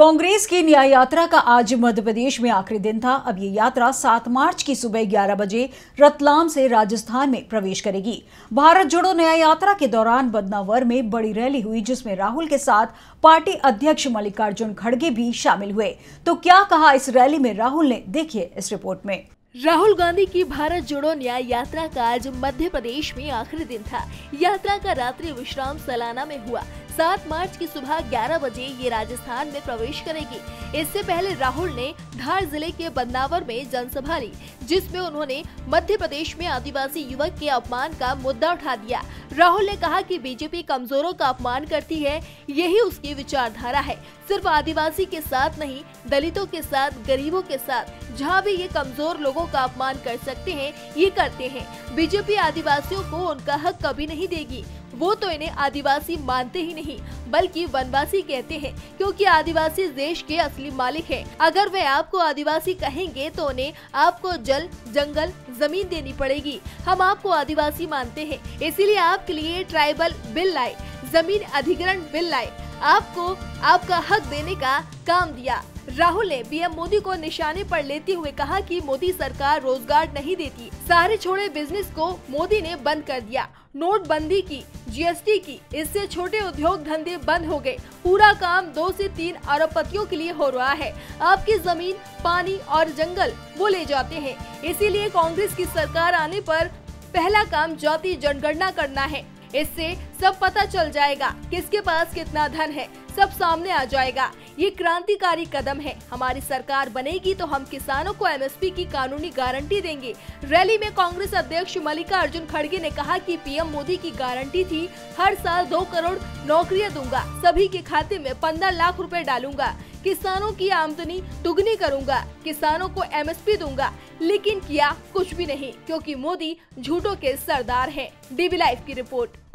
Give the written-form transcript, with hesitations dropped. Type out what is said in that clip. कांग्रेस की न्याय यात्रा का आज मध्य प्रदेश में आखिरी दिन था। अब ये यात्रा 7 मार्च की सुबह 11 बजे रतलाम से राजस्थान में प्रवेश करेगी। भारत जोड़ो न्याय यात्रा के दौरान बदनावर में बड़ी रैली हुई, जिसमें राहुल के साथ पार्टी अध्यक्ष मल्लिकार्जुन खड़गे भी शामिल हुए। तो क्या कहा इस रैली में राहुल ने, देखिए इस रिपोर्ट में। राहुल गांधी की भारत जोड़ो न्याय यात्रा का आज मध्य प्रदेश में आखिरी दिन था। यात्रा का रात्रि विश्राम सलाना में हुआ। 7 मार्च की सुबह 11 बजे ये राजस्थान में प्रवेश करेगी। इससे पहले राहुल ने धार जिले के बन्दावर में जनसभा ली, जिसमें उन्होंने मध्य प्रदेश में आदिवासी युवक के अपमान का मुद्दा उठा दिया। राहुल ने कहा कि बीजेपी कमजोरों का अपमान करती है, यही उसकी विचारधारा है। सिर्फ आदिवासी के साथ नहीं, दलितों के साथ, गरीबों के साथ, जहाँ भी ये कमजोर लोगों का अपमान कर सकते हैं ये करते हैं। बीजेपी आदिवासियों को उनका हक कभी नहीं देगी। वो तो इन्हें आदिवासी मानते ही नहीं बल्कि वनवासी कहते हैं, क्योंकि आदिवासी देश के असली मालिक हैं। अगर वे आपको आदिवासी कहेंगे तो उन्हें आपको जल, जंगल, जमीन देनी पड़ेगी। हम आपको आदिवासी मानते हैं, इसीलिए आपके लिए ट्राइबल बिल लाए, जमीन अधिग्रहण बिल लाए, आपको आपका हक देने का काम दिया। राहुल ने पीएम मोदी को निशाने पर लेते हुए कहा कि मोदी सरकार रोजगार नहीं देती, सारे छोटे बिजनेस को मोदी ने बंद कर दिया, नोटबंदी की, जीएसटी की, इससे छोटे उद्योग धंधे बंद हो गए। पूरा काम 2 से 3 अरबपतियों के लिए हो रहा है। आपकी जमीन, पानी और जंगल वो ले जाते हैं। इसीलिए कांग्रेस की सरकार आने पर पहला काम जाति जनगणना करना है। इससे सब पता चल जाएगा किसके पास कितना धन है, सब सामने आ जाएगा। ये क्रांतिकारी कदम है। हमारी सरकार बनेगी तो हम किसानों को एमएसपी की कानूनी गारंटी देंगे। रैली में कांग्रेस अध्यक्ष मल्लिकार्जुन खड़गे ने कहा कि पीएम मोदी की गारंटी थी, हर साल 2 करोड़ नौकरियां दूंगा, सभी के खाते में 15 लाख रुपए डालूंगा, किसानों की आमदनी दुगनी करूंगा, किसानों को एमएसपी दूंगा, लेकिन किया कुछ भी नहीं, क्योंकि मोदी झूठों के सरदार है। डीबी लाइव की रिपोर्ट।